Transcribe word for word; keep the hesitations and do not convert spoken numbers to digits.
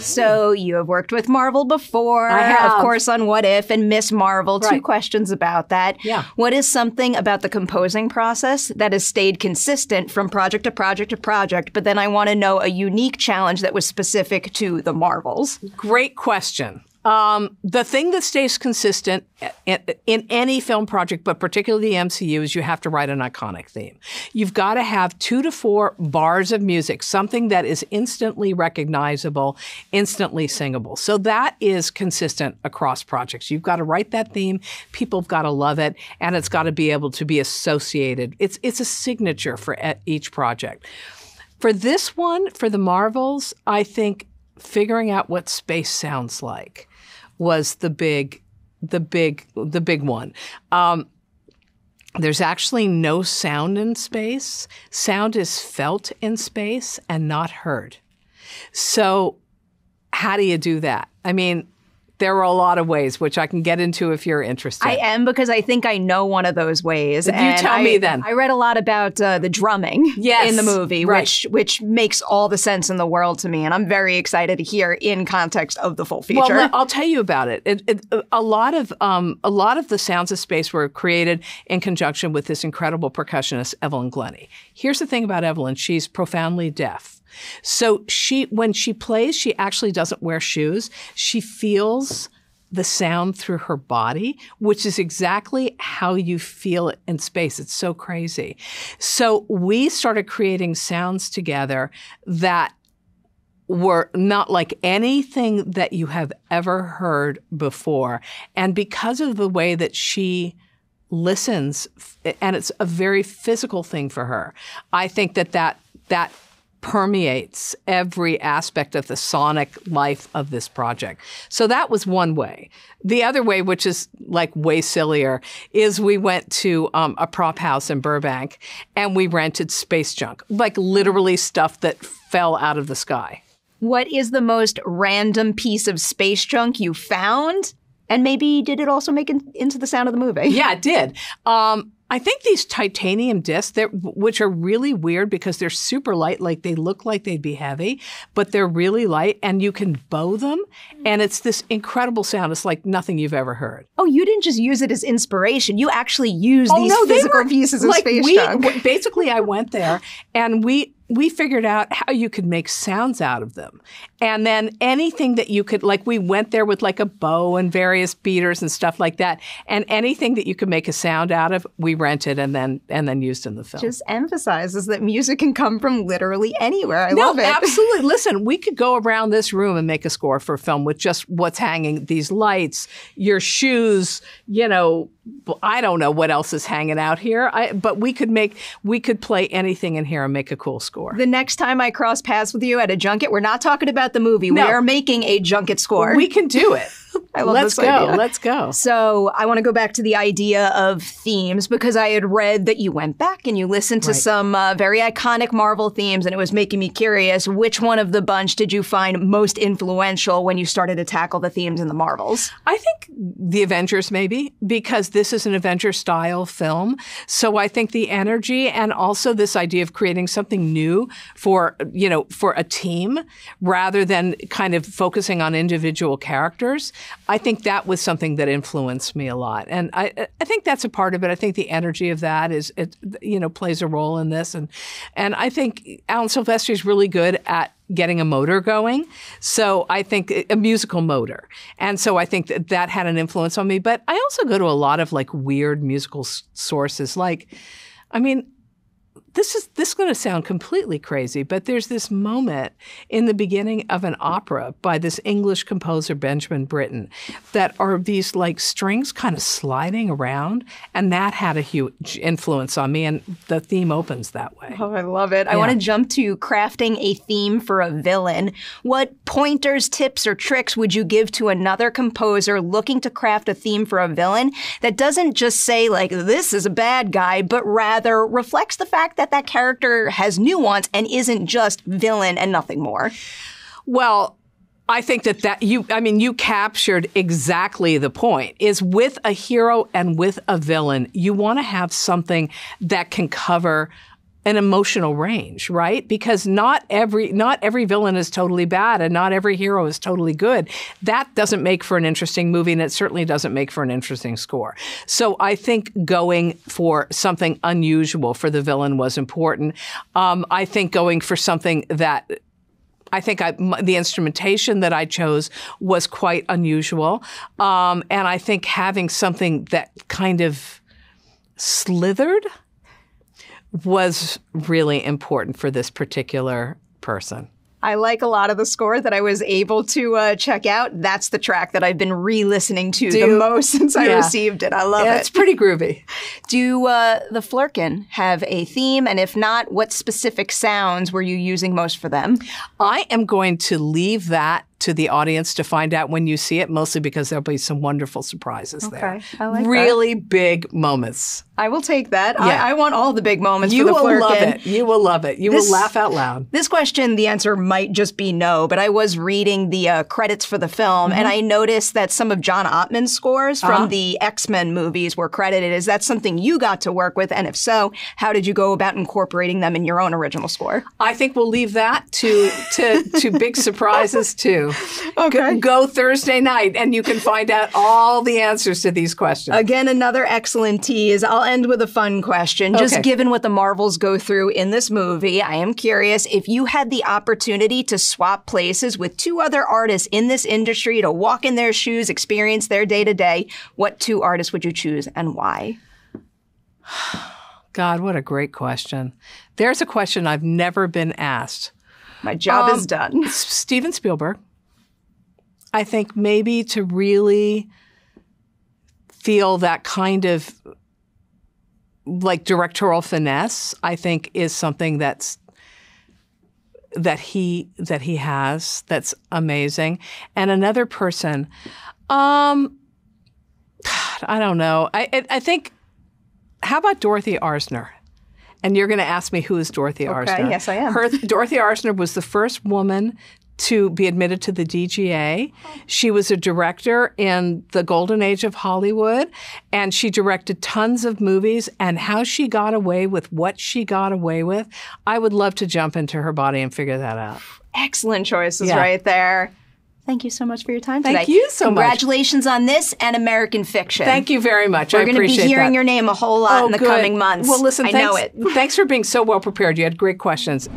So you have worked with Marvel before, I have. Of course, on What If and Miz Marvel. Right. Two questions about that. Yeah. What is something about the composing process that has stayed consistent from project to project to project? But then I want to know a unique challenge that was specific to the Marvels. Great question. Um, the thing that stays consistent in, in any film project, but particularly the M C U, is you have to write an iconic theme. You've got to have two to four bars of music, something that is instantly recognizable, instantly singable. So that is consistent across projects. You've got to write that theme, people have got to love it, and it's got to be able to be associated. It's, it's a signature for each project. For this one, for the Marvels, I think figuring out what space sounds like was the big, the big, the big one. Um, there's actually no sound in space. Sound is felt in space and not heard. So how do you do that? I mean, there are a lot of ways, which I can get into if you're interested. I am, because I think I know one of those ways. You and tell I, me then. I read a lot about uh, the drumming yes, in the movie, right. which which makes all the sense in the world to me. And I'm very excited to hear in context of the full feature. Well, I'll tell you about it. it, it a, lot of, um, a lot of the sounds of space were created in conjunction with this incredible percussionist, Evelyn Glennie. Here's the thing about Evelyn. She's profoundly deaf. So she, when she plays, she actually doesn't wear shoes. She feels the sound through her body, which is exactly how you feel it in space. It's so crazy. So we started creating sounds together that were not like anything that you have ever heard before. And because of the way that she listens, and it's a very physical thing for her, I think that that, that permeates every aspect of the sonic life of this project. So that was one way. The other way, which is like way sillier, is we went to um, a prop house in Burbank and we rented space junk, like literally stuff that fell out of the sky. What is the most random piece of space junk you found? And maybe did it also make it into the sound of the movie? Yeah, it did. Um, I think these titanium discs, which are really weird because they're super light, like they look like they'd be heavy, but they're really light and you can bow them. And it's this incredible sound. It's like nothing you've ever heard. Oh, you didn't just use it as inspiration. You actually used oh, these no, physical were, pieces of like space we, junk. Basically, I went there and we... we figured out how you could make sounds out of them. And then anything that you could, like we went there with like a bow and various beaters and stuff like that. And anything that you could make a sound out of, we rented and then and then used in the film. Just emphasizes that music can come from literally anywhere. I no, love it. Absolutely. Listen, we could go around this room and make a score for a film with just what's hanging, these lights, your shoes, you know, I don't know what else is hanging out here. I, but we could make, we could play anything in here and make a cool score. The next time I cross paths with you at a junket, we're not talking about the movie. No. We are making a junket score. We can do it. I love Let's this go. Idea. Let's go. So I want to go back to the idea of themes, because I had read that you went back and you listened to right. some uh, very iconic Marvel themes, and it was making me curious, which one of the bunch did you find most influential when you started to tackle the themes in the Marvels? I think the Avengers, maybe, because this is an Avenger-style film. So I think the energy and also this idea of creating something new for, you know, for a team rather than kind of focusing on individual characters. I think that was something that influenced me a lot. And I, I think that's a part of it. I think the energy of that is, it, you know, plays a role in this. And, and I think Alan Silvestri is really good at getting a motor going. So I think a musical motor. And so I think that, that had an influence on me. But I also go to a lot of like weird musical sources. Like, I mean, This is this is going to sound completely crazy, but there's this moment in the beginning of an opera by this English composer, Benjamin Britten, that are these like strings kind of sliding around, and that had a huge influence on me, and the theme opens that way. Oh, I love it. Yeah. I want to jump to crafting a theme for a villain. What pointers, tips, or tricks would you give to another composer looking to craft a theme for a villain that doesn't just say like, this is a bad guy, but rather reflects the fact that that that character has nuance and isn't just villain and nothing more? Well, I think that that you, I mean, you captured exactly the point, is with a hero and with a villain, you want to have something that can cover an emotional range, right? Because not every not every villain is totally bad and not every hero is totally good. That doesn't make for an interesting movie, and it certainly doesn't make for an interesting score. So I think going for something unusual for the villain was important. Um, I think going for something that I think I, the instrumentation that I chose was quite unusual. Um, and I think having something that kind of slithered was really important for this particular person. I like a lot of the score that I was able to uh, check out. That's the track that I've been re-listening to Do, the most since yeah. I received it. I love yeah, it. It's pretty groovy. Do uh, the Flerken have a theme? And if not, what specific sounds were you using most for them? I am going to leave that to the audience to find out when you see it, mostly because there'll be some wonderful surprises okay, there. I like really that. Big moments. I will take that. Yeah. I, I want all the big moments you for the Flerken. You will love it. You will love it. You this, will laugh out loud. This question, the answer might just be no, but I was reading the uh, credits for the film, mm-hmm. and I noticed that some of John Ottman's scores from uh-huh. the X-Men movies were credited. Is that something you got to work with? And if so, how did you go about incorporating them in your own original score? I think we'll leave that to, to, to big surprises, too. Okay. Go Thursday night and you can find out all the answers to these questions. Again, another excellent tease. I'll end with a fun question. Okay. Just given what the Marvels go through in this movie, I am curious if you had the opportunity to swap places with two other artists in this industry to walk in their shoes, experience their day-to-day, what two artists would you choose and why? God, what a great question. There's a question I've never been asked. My job um, is done. Steven Spielberg. I think maybe to really feel that kind of like directorial finesse, I think is something that's that he that he has that's amazing. And another person, um, God, I don't know. I I think how about Dorothy Arzner? And you're going to ask me who is Dorothy okay, Arzner? Yes, I am. Her, Dorothy Arzner was the first woman to be admitted to the D G A. She was a director in the golden age of Hollywood, and she directed tons of movies, and how she got away with what she got away with, I would love to jump into her body and figure that out. Excellent choices yeah. right there. Thank you so much for your time today. Thank you so Congratulations much. Congratulations on this and American Fiction. Thank you very much. We're I appreciate that. We're going to be hearing your name a whole lot oh, in the good. coming months. Well, listen, I thanks, know it. Thanks for being so well prepared. You had great questions.